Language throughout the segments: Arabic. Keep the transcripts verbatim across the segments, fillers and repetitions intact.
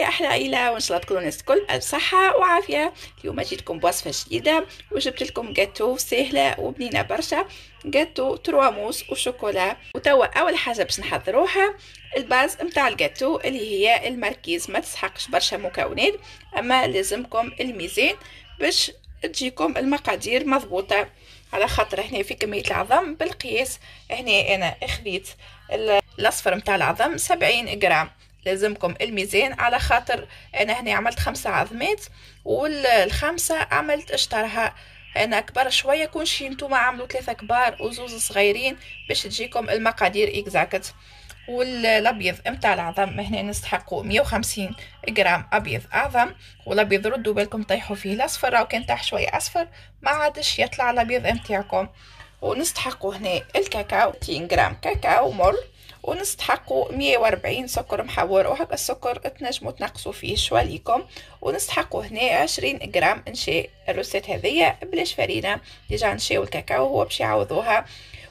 يا أحلى عائلة، وإن شاء الله تكونوا الناس الكل بصحة وعافية. اليوم جيتكم بوصفة جديدة وجبت لكم جاتو سهلة وبنينة برشا، جاتو تروا موس وشوكولا. وتوا أول حاجة باش نحضروها الباز متاع الجاتو اللي هي المركيز، ما تسحقش برشا مكونات أما لازمكم الميزان باش تجيكم المقادير مضبوطة، على خاطر هنا في كمية العظم بالقياس. هنا أنا خديت الأصفر متاع العظم سبعين جرام، لازمكم الميزان على خاطر أنا هنا عملت خمسة عظمات والخمسة عملت اشترها أنا كبار شوية، كون شي نتوما عملوا ثلاثة كبار وزوز صغيرين باش تجيكم المقادير إكزاكت. والابيض متاع العظم هنا نستحقوا مية وخمسين جرام ابيض اعظم، والابيض ردوا بالكم طيحوا فيه الاصفر، راهو كان طاح شويه اصفر ما عادش يطلع الابيض متاعكم. ونستحقوا هنا الكاكاو مئتين جرام كاكاو مر، ونستحقوا مية وأربعين سكر محور، وهكا السكر تنجموا تنقصوا فيه شويه ليكم. ونستحقوا هنا عشرين جرام نشاء، الروسيت هذيا بلاش فرينه ديجا نشاو الكاكاو هو باش يعوضوها.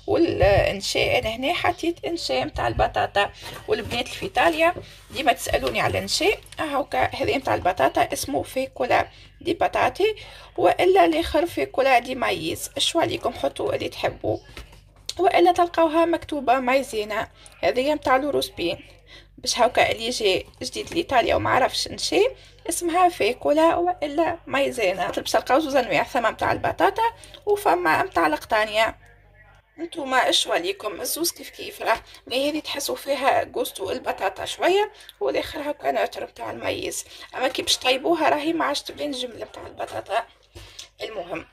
والانشاء انا هنا حطيت انشاء متاع البطاطا، والبنات في ايطاليا ديما تسالوني على الانشاء هاكا، هذا متاع البطاطا اسمه فيكولا دي بطاطي والا الاخر فيكولا دي مايز، شو عليكم حطوا اللي تحبوا، والا تلقاوها مكتوبه مايزينا هذه متاع الروسبين، باش هاكا اللي يجي جديد لايطاليا وما عرفش انشاء اسمها فيكولا والا مايزينا. باش تلقاو زوج انواع، ثما متاع البطاطا وفما متاع القطانيه، انتوما اش عليكم الزوز كيف كيف. راه اللي هذه تحسوا فيها جوستو البطاطا شويه، والاخر هكا نعتر نتاع المايز، اما كي باش طيبوها راهي ما عادش تبين الجمله نتاع البطاطا. المهم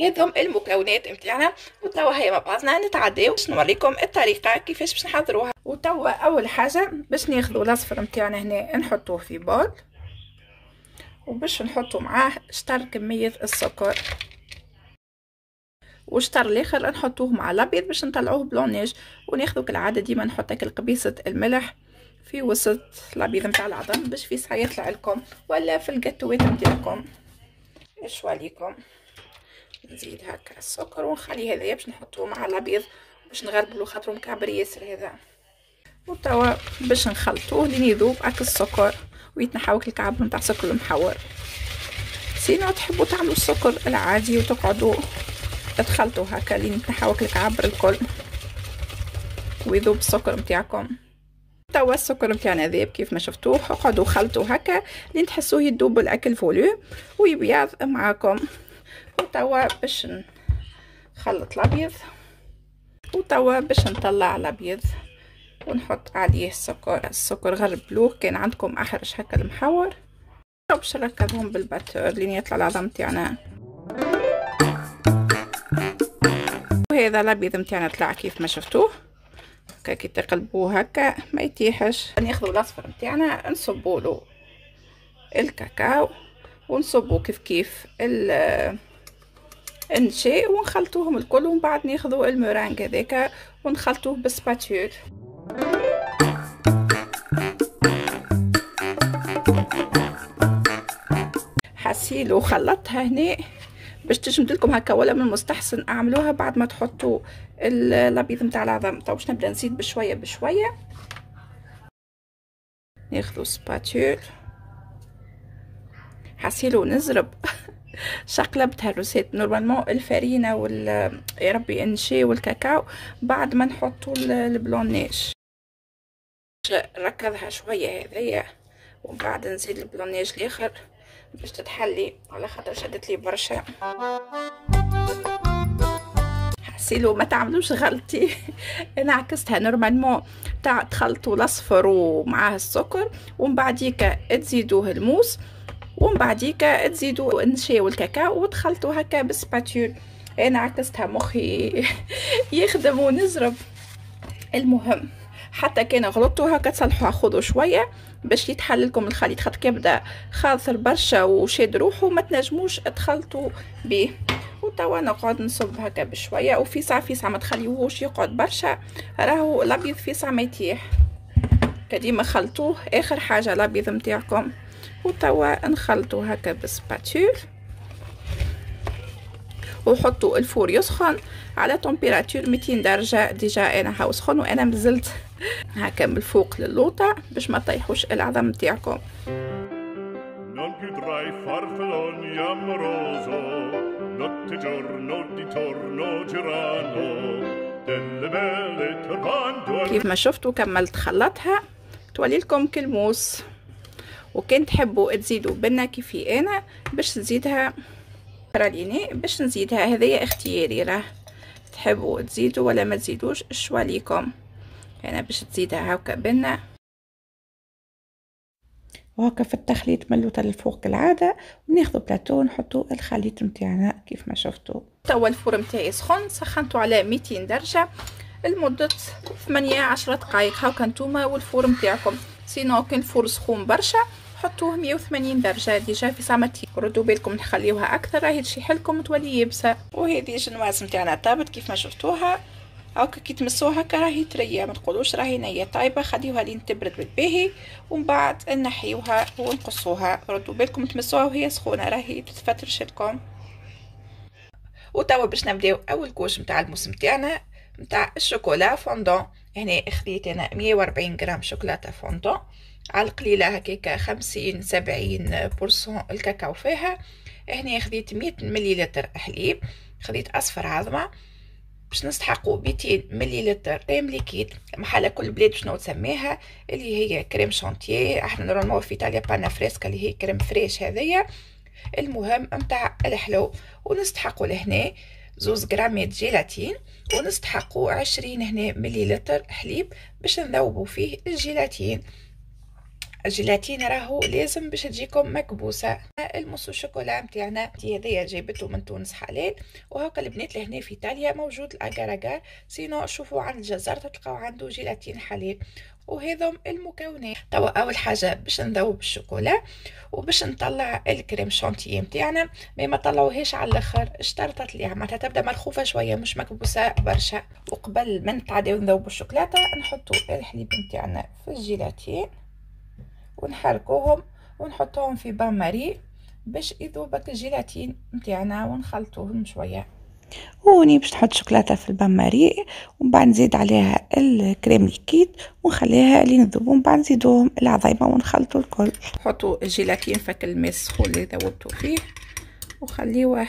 هذم المكونات نتاعنا، وتوا هي مبعضنا نتعداو باش نوريكم الطريقه كيفاش باش نحضروها. وتوا اول حاجه باش ناخذوا الاصفر نتاعنا هنا نحطوه في بول، وباش نحطوا معاه شطر كميه السكر، والشطر الاخر نحطوه مع الابيض باش نطلعوه بلونيج. وناخذوا كالعاده ديما نحط هكا قبيصه الملح في وسط الابيض نتاع العظم باش في ساعه يطلع لكم ولا في الجاتوات نتاعكم اش عليكم. نزيد هكا السكر ونخلي هذايا باش نحطوه مع الابيض باش نغربلو خاطرو مكعبر ياسر هذا. وتوا باش نخلطوه لين يذوب هكا السكر ويتنحى الكعب نتاع السكر المحور، سينو تحبوا تعملوا السكر العادي وتقعدوا تخلطوا هكا لين يتنحاو الكعبر الكل ويذوب السكر نتاعكم. توا السكر نتاعنا ذاب كيف ما شفتوه، اقعدوا خلطوا هكا لين تحسوه يذوب الاكل فولو ويبيض معاكم. وتوا باش نخلط الابيض، وتوا باش نطلع الابيض ونحط عليه السكر. السكر غربلوه كان عندكم احرش هكا المحور، باش نركبهم بالباتور لين يطلع العظم نتاعنا. وهذا الابيض نتاعنا طلع كيف ما شفتوه هكا، كي تقلبوه هكا ما يطيحش. ناخذوا الاصفر نتاعنا نصبوا له الكاكاو ونصبوا كيف كيف النشاء ونخلطوهم الكل، ومن بعد ناخذوا المرانج هذاك ونخلطوه بالسباتول. حسيلو خلطها هنا باش تجمد لكم هكا، ولا من المستحسن اعملوها بعد ما تحطوا الابيض نتاع العظم. طيب باش نبدا نزيد بشويه بشويه، ناخذوا سباتول حسيلو نزرب شقلبت هالروسيت. نورمالمون الفرينه وال يا ربي انشي والكاكاو بعد ما نحطوا البلونيش، ركضها شويه هذيا ومن بعد نزيد البلونيش الاخر باش تتحلي، على خاطر شدت لي برشا. حسيلو ما تعملوش غلطي انا عكستها، نورمالمون تاع تخلطوا الاصفر ومعاه السكر ومن بعديك تزيدوه الموس ومن بعديك تزيدوا النشاء والكاكاو وتخلطوا هكا بالسباتول. انا عكستها مخي يخدم ونزرب. المهم حتى كان غلطتوا هكا تصلحوها، خذوا شويه باش يتحل لكم الخليط، خاطر كيبدا خاطر برشا وشاد روحو ما تنجموش تخلطوا به. وتوا نقعد نصب هكا بشويه، وفي ساعه في ساعه ما تخليوهوش يقعد برشا، راهو الابيض في ساعه ما يطيح، كديما خلطوه اخر حاجه الابيض نتاعكم. وتوا نخلطوا هكا بالسباتول وحطوا الفور يسخن على تمبيراتور مئتين درجه. ديجا انا هاو سخن وانا مازلت هكا من الفوق للوطة باش ما طيحوش العظم نتاعكم. كيف ما شفتوا كملت خلطها تولي لكم كالموس، وكان تحبوا تزيدوا بنه كيفي انا باش تزيدها براليني باش نزيدها، هذايا اختياري، راه تحبوا تزيدوا ولا ما تزيدوش شواليكم. انا باش تزيدها هكا بنه، وهكا في التخليط من اللوطه للفوق كالعاده، وناخذ بلاطو نحطو الخليط نتاعنا كيف ما شفتوا. توا الفرن نتاعي سخون، سخنته على مئتين درجه لمده ثمانية عشر دقائق هاكا نتوما والفرن نتاعكم. سينو كان الفرن سخون برشا حطوه مئة وثمانين درجه ديجا في صامتي، ردوا بالكم نخليوها اكثر راهي تشي حلكم تولي يابسه. وهذه الجنواس نتاعنا طابت كيف ما شفتوها هاكا، كي تمسوها هاكا راهي طريه، ما تقولوش راهي نيه طايبه، خليوها لين تبرد بالباهي ومن بعد نحيوها ونقصوها. ردوا بالكم تمسوها وهي سخونه راهي تتفترش لكم. وتوا باش نبداو اول كوش نتاع الموس نتاعنا نتاع الشوكولا فوندون. هنا خديت انا مئة وأربعين غرام شوكولاته فوندون على القليله هكاك، خمسين سبعين بورسون الكاكاو فيها. هنا خديت مئة مليلتر حليب، خديت اصفر عظمه باش نستحقوا مئتين مليلتر كريم ليكيد، محل كل بلاد شنو تسميها، اللي هي كريم شانتيه، احنا نرموها في ايطاليا بانا فريسكا اللي هي كريم فريش هذيا، المهم نتاع الحلو. ونستحقوا لهنا زوز غرامات جيلاتين، ونستحقوا عشرين هنا مليلتر حليب باش نذوبوا فيه الجيلاتين. الجيلاتين راهو لازم باش تجيكم مكبوسه. الموس الشوكولا نتاعنا هذيا جايبته من تونس حلال، وهاكا البنات لهنا في ايطاليا موجود الاجار اجار، سينو شوفوا عند الجزار تلقاو عنده جيلاتين حلال. وهذم المكونات. توا اول حاجه باش نذوب الشوكولا، وباش نطلع الكريم شانتيه نتاعنا ما ما طلعوهاش على الاخر، اشترطت لي معناتها تبدا ملخوفه شويه مش مكبوسه برشا. وقبل ما نتعداو نذوبوا الشوكولاته نحطوا الحليب نتاعنا في الجيلاتين ونحركوهم ونحطوهم في بان ماري باش يذوبك الجيلاتين نتاعنا، ونخلطوهم شويه. هوني باش نحط شوكولاته في البان ماري ومن بعد نزيد عليها الكريم ليكيد ونخليها لين تذوب، ومن بعد نزيدوهم العظيمه ونخلطوا الكل. حطوا الجيلاتين فك الماء السخون اللي ذوبتوا فيه وخليوه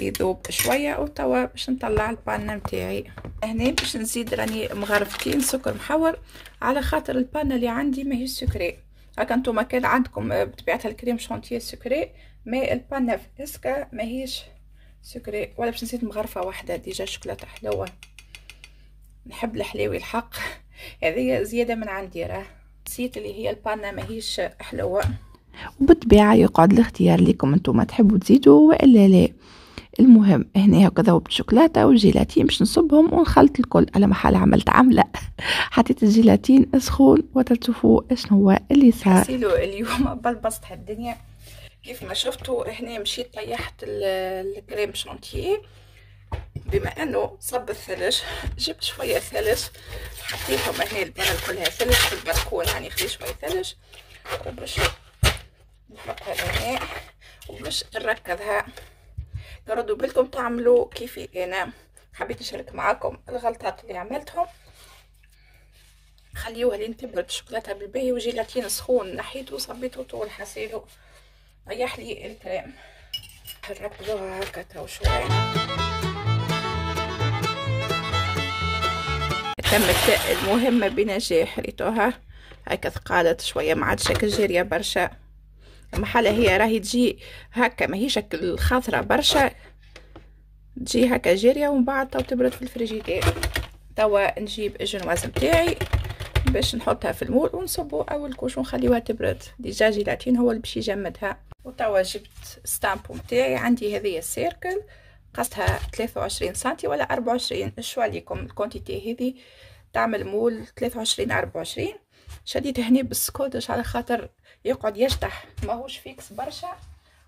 يذوب شويه. وتوا باش نطلع البانه نتاعي. هنا باش نزيد راني مغرفتين سكر محور على خاطر البانه اللي عندي ماهيش سكري، هاكا نتوما كان عندكم بطبيعه الكريم شانتيه سكري، ما البانه فيسكا ماهيش سكري. ولا باش نزيد مغرفه واحده ديجا شوكولاته حلوه، نحب الحلاوي الحق، هذه زياده من عندي، راه نسيت اللي هي البانه ماهيش حلوه. وبالطبيعه يقعد الاختيار ليكم نتوما تحبوا تزيدوا والا لا. المهم هنا هكا ذوبت الشوكولاته والجيلاتين باش نصبهم ونخلط الكل. انا محال عملت عمله حطيت الجيلاتين سخون وتشوفوا شنو هو اللي صار. اليوم بلبصت هالدنيا كيف ما شفتوا. هنا مشيت طيحت الكريم شانتيه، بما انه صب الثلج جبت شويه ثلج حطيتهم هنا، البرا كلها ثلج في البركون، يعني خديت شويه ثلج وباش نحطها هنا وباش نركضها. ردوا بالكم تعملوا كيفي انا، حبيت نشارك معاكم الغلطات اللي عملتهم. خليوها لين تبرد الشوكولاته بالباهي، وجيلاتين سخون نحيته وصبيته طول حسيلو ريح لي الكريم. نركبوها هكا تو شويه. تمت المهمه بنجاح، ريتوها هكا ثقالت شويه ما عادش هكا جاريه برشا، محالة هي راهي تجي هكا ماهيش هكا الخضرة برشا، تجي هكا جارية ومن بعد تو تبرد في الفريجيدير. توا نجيب الجنواز نتاعي باش نحطها في المول ونصبو اول كوش ونخليوها تبرد، ديجا جيلاتين هو اللي باش يجمدها. وتوا جبت ستامبو نتاعي، عندي هذه السيركل قصتها ثلاثة وعشرين سنتي ولا أربعة وعشرين، شواليكم الكونتيتي هذه تعمل مول ثلاثة وعشرين أربعة وعشرين. شديت هنا بالسكوتش على خاطر يقعد يشطح ماهوش فيكس برشا.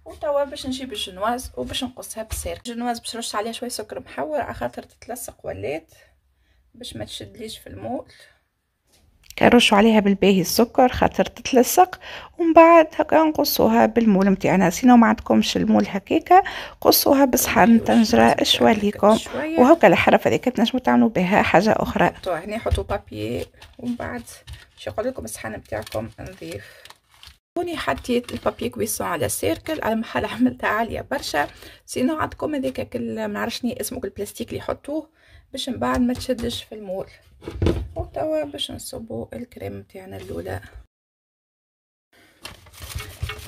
وتوا باش نجيب الجنواز وباش نقصها بالسير. الجنواز باش نرش عليها شويه سكر محور على خاطر تتلصق ولات باش ما تشدليش في المول. كنرشوا عليها بالباهي السكر خاطر تتلصق، ومن بعدها كنقصوها بالمول نتاعنا. سينو ما عندكمش المول هكاكا قصوها بصحن طنجره شويه ليكم، وهكا الحرف هذيك تنجموا تعملوا بها حاجه اخرى. هنا حطوا بابي ومن بعد باش يقول لكم الصحن نتاعكم نظيف. هوني حطيت البابي كويسون على سيركل، على محل عملتها عاليه برشا. سينو عندكم هذاك ما نعرفشني اسمه البلاستيك اللي يحطوه باش من بعد ما تشدش في المول. وتوا باش نصبو الكريم تاعنا الاولى،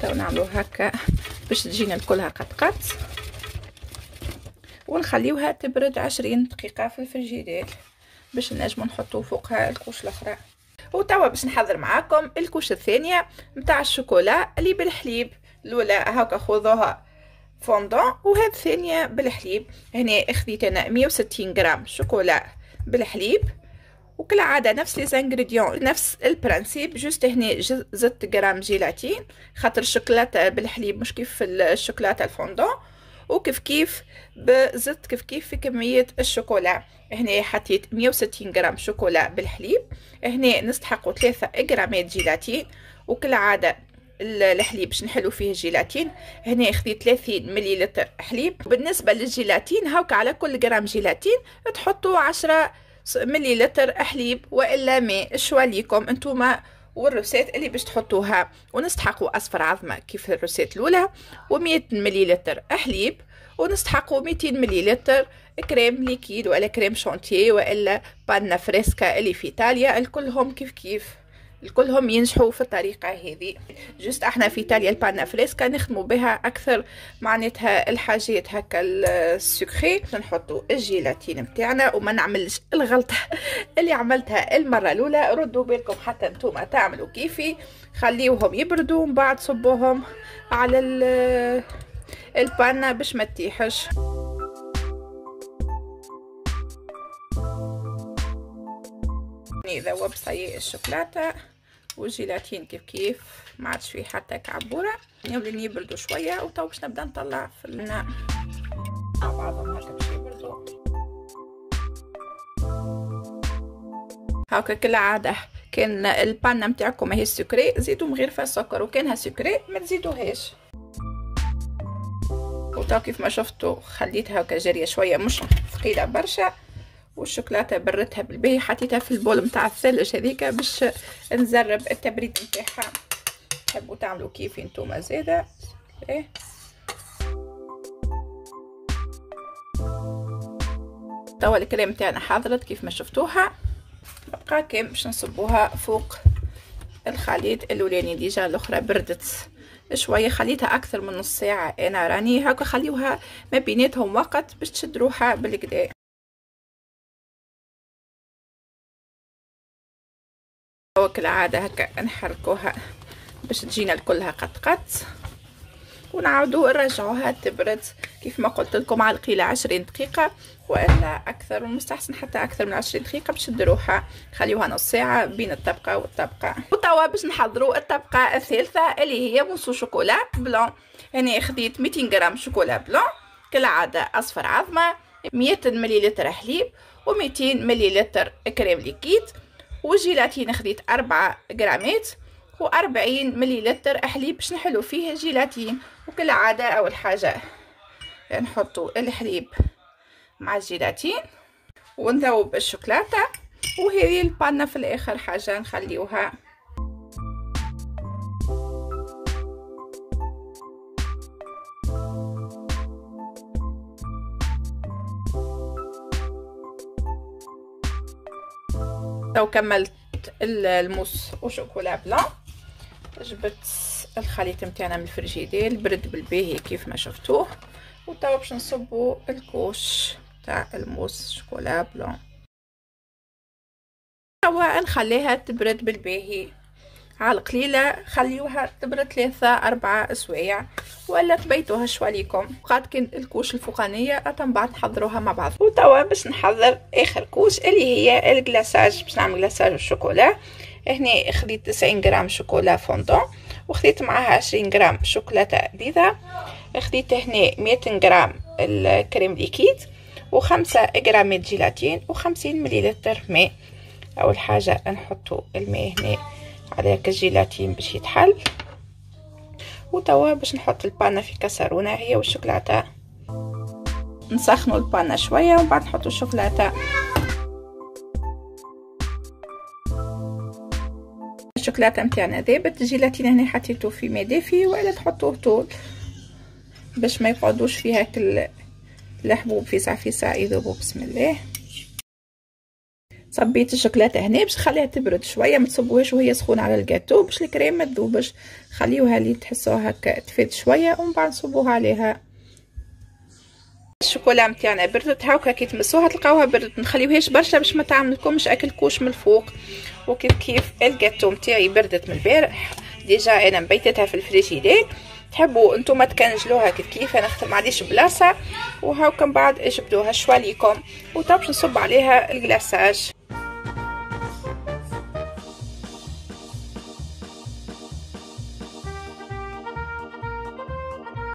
توا نعملو هكا باش تجينا كلها قط قط، ونخليوها تبرد عشرين دقيقه في الفريجيدير باش نجمو نحطو فوقها الكوش الاخرى. وتوا باش نحضر معاكم الكوش الثانيه نتاع الشوكولا اللي بالحليب. الاولى هكا خذوها فوندون، وهذه الثانيه بالحليب. هنا خديت انا مية وستين غرام شوكولا بالحليب، وكالعاده نفس لي زانغريديون نفس البرانسيب. جوست هنا زدت غرام جيلاتين خاطر الشوكولاته بالحليب مش كيف الشوكولاته الفوندون، وكيف كيف بزدت كيف كيف في كميه الشوكولا. هنا حطيت مية وستين غرام شوكولا بالحليب، هنا نستحقوا ثلاثة غرامات جيلاتين، وكالعاده الحليب باش نحلو فيه الجيلاتين. هنا خديت ثلاثين مليلتر حليب. بالنسبه للجيلاتين هاوك على كل غرام جيلاتين تحطوا عشرة مليلتر حليب والا ماء، شواليكم انتوما والروسات اللي باش تحطوها. ونستحقوا اصفر عظمه كيف الروسات الاولى، ومية مليلتر حليب، ونستحقوا ميتين مليلتر كريم ليكيد ولا كريم شونتيي والا باننا فريسكا اللي في ايطاليا. الكلهم كيف كيف الكلهم ينجحوا في الطريقه هذه. جست احنا في ايطاليا البانا فريسكا نخدموا بها اكثر، معناتها الحاجات هكا السكري. نحطوا الجيلاتين نتاعنا وما نعملش الغلطه اللي عملتها المره الاولى. ردوا بالكم حتى نتوما تعملوا كيفي، خليوهم يبردوا ومن بعد صبوهم على البانا باش ما تطيحش. ذوب صاي الشوكولاته والجيلاتين كيف كيف، ما عادش فيه حتى كعبوره. نولي يبردوا شويه، وتو باش نبدا نطلع في النار مع بعضهم هكا باش يبردوا. هاكا كالعاده كان البانه نتاعكم هي السكري زيدوا من غير فيها السكر، وكانها سكري ما تزيدوهاش. وتو كيف ما شفتوا خليتها هاكا جاريه شويه مش ثقيله برشا، والشوكولاته بردتها بالباهي. حطيتها في البول نتاع الثلج هذيك باش نزرب التبريد نتاعها. تحبوا تعملوا كيفي نتوما زاده ايه. توا الكريم تاعنا حضرت كيف ما شفتوها، بقى كان باش نصبوها فوق الخليط الاولاني. ديجا الاخرى بردت شويه، خليتها اكثر من نص ساعه انا راني هاكا. خليوها ما بيناتهم وقت باش تشد روحها بالكدا. وكالعاده هكا نحركوها باش تجينا كلها قط قط، ونعاودو نرجعوها تبرد كيف ما قلت لكم على القليله عشرين دقيقه والا اكثر، والمستحسن حتى اكثر من عشرين دقيقه باش تدروها. خليوها نص ساعه بين الطبقه والطبقه. وتوا باش نحضروا الطبقه الثالثه اللي هي موسو شوكولا بلون. هنا خديت ميتين غرام شوكولا بلون كالعاده اصفر عظمه، مية مليلتر حليب، وميتين مليلتر كريم ليكيد، والجيلاتين خديت أربعة غرامات، وأربعين مليلتر حليب باش نحلو فيه الجيلاتين. وكالعاده اول حاجه نحطو الحليب مع الجيلاتين ونذوب الشوكولاته، وهذه البانه في الاخر حاجه نخليوها. وكملت الموس وشوكولا بلون. جبت الخليط نتاعنا من الفريجيدير برد بالباهي كيف ما شفتوه، وتوا باش نصبوا الكوش تاع الموس شوكولا بلون. توا نخليها تبرد بالباهي على القليله، خليوها تبرد ثلاثة أربعة سوايع ولا تبيتوها شويه ليكم. وقعد كان الكوش الفوقانيه اتم بعد نحضروها مع بعض. وتوا باش نحضر اخر كوش اللي هي الكلاساج، باش نعمل كلاساج بالشوكولا. هنا خديت تسعين غرام شوكولا فوندون، وخديت معها عشرين غرام شوكولاته بيضه، خديت هنا مية غرام الكريم ليكيد، وخمسة غرامات جيلاتين، وخمسين مليلتر ماء. اول حاجه نحطوا الماء هنا على كالجيلاتين باش يتحل، وتوا باش نحط البانه في كاسرونه هي والشوكولاته. نسخنوا البانه شويه وبعد نحطوا الشوكولاته. الشوكولاته نتاعنا ذابت، الجيلاتين هنا حطيته في ماء دافي والا تحطوه طول باش ما يقعدوش فيها كل الحبوب في سعفيسه يذوبوا. بسم الله. صبيت الشوكولاته هنا باش نخليها تبرد شويه، ما تصبوهاش وهي سخونه على الجاتو باش الكريم ما تذوبش، خليوها لي تحسوها هكا تفيد شويه ومن بعد نصبوها عليها. الشوكولا نتاعنا بردت هاكا، كي تمسوها تلقاوها بردت، نخليوهاش برشا باش ما تعملكمش اكلكوش من الفوق. وكيف كيف الجاتو نتاعي بردت من البارح ديجا، انا مبيتتها في الفريجيدير، تحبوا انتم تكنجلوها كيف كيف، انا ما عنديش بلاصه، وهاكم بعد جبدوها شويه ليكم. وتوا باش نصب عليها الكلاصاج.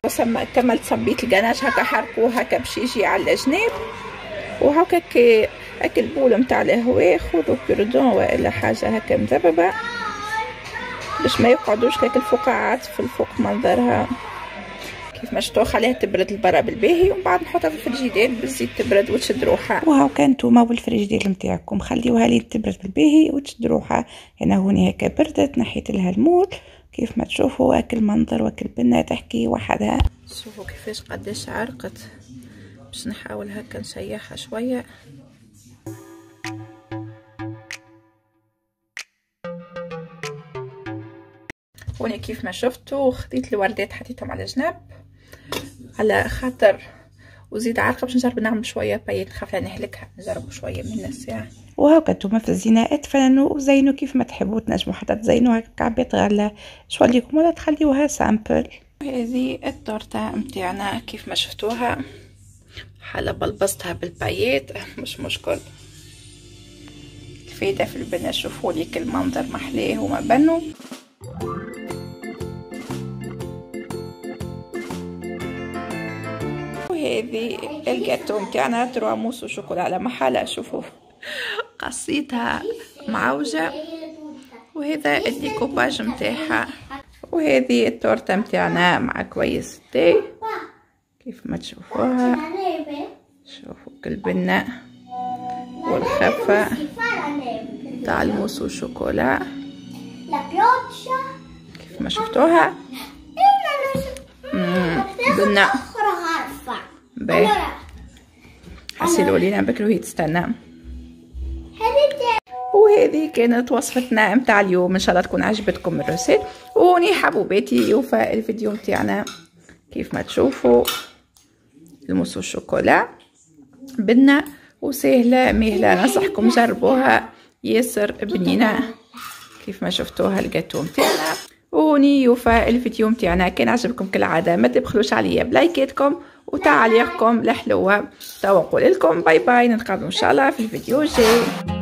وسما كملت صبيت الجناج هكا، حركوه هكا باش يجي على الجناب، وهكا كي اكل بول نتاع الهواء خذوا كردون والا حاجه هكا مذببه باش ما يقعدوش كاك الفقاعات في الفوق منظرها. كيف ما شفتوا خليها تبرد لبرا بالباهي ومن بعد نحطها في الفريجيدير بالزيت تبرد وتشد روحها. وهاكا نتوما والفريجيدير نتاعكم خليوها لين تبرد بالباهي وتشد روحها. هنا هوني هكا بردت، نحيت لها المول كيف ما تشوفوا، واكل منظر واكل بنه تحكي وحدها. شوفوا كيفاش قداش عرقت، باش نحاول هكا نسيحها شويه. هوني كيف ما شفتوا خديت الوردات حطيتهم على جنب على خاطر وزيد عرقه، باش نجرب نعمل شويه بايات، نخاف نهلكها، نجربوا شويه من الساعه. وهاكا نتوما في الزينات فنانو زينو كيف ما تحبوا، تنجموا حتى تزينوا هكا كعبات غله شو ليكم ولا تخليوها سامبل. هذه التورته نتاعنا كيف ما شفتوها، حاله بلبستها بالبايات مش مشكل، الفايده في البنه. شوفوا لي كل منظر محلاه وما بنو. وهذه الجاتو نتاعنا تروا موس وشوكولا على محله، شوفوا قصيتها معوجه، وهذا الديكوباج نتاعها. وهذه التورته نتاعنا مع كويس تي كيف ما تشوفوها، شوفوا البنه والخفه تاع الموس وشوكولا كيف ما شفتوها. بنه باهي، حسيلو لينا بكرو هي تستنى. وهذه كانت وصفتنا متاع اليوم، ان شاء الله تكون عجبتكم الرسيل. وني حبوباتي يوفى الفيديو متاعنا كيف ما تشوفوا، الموس والشوكولا بنه وسهله مهله، ننصحكم جربوها ياسر بنينه كيف ما شفتوها الجاتو متاعنا. وني يوفى الفيديو متاعنا كان عجبكم كالعاده ما تبخلوش عليا بلايكاتكم وتعليقكم الحلوه. توا نقول لكم باي باي، نتقابلوا ان شاء الله في الفيديو الجاي.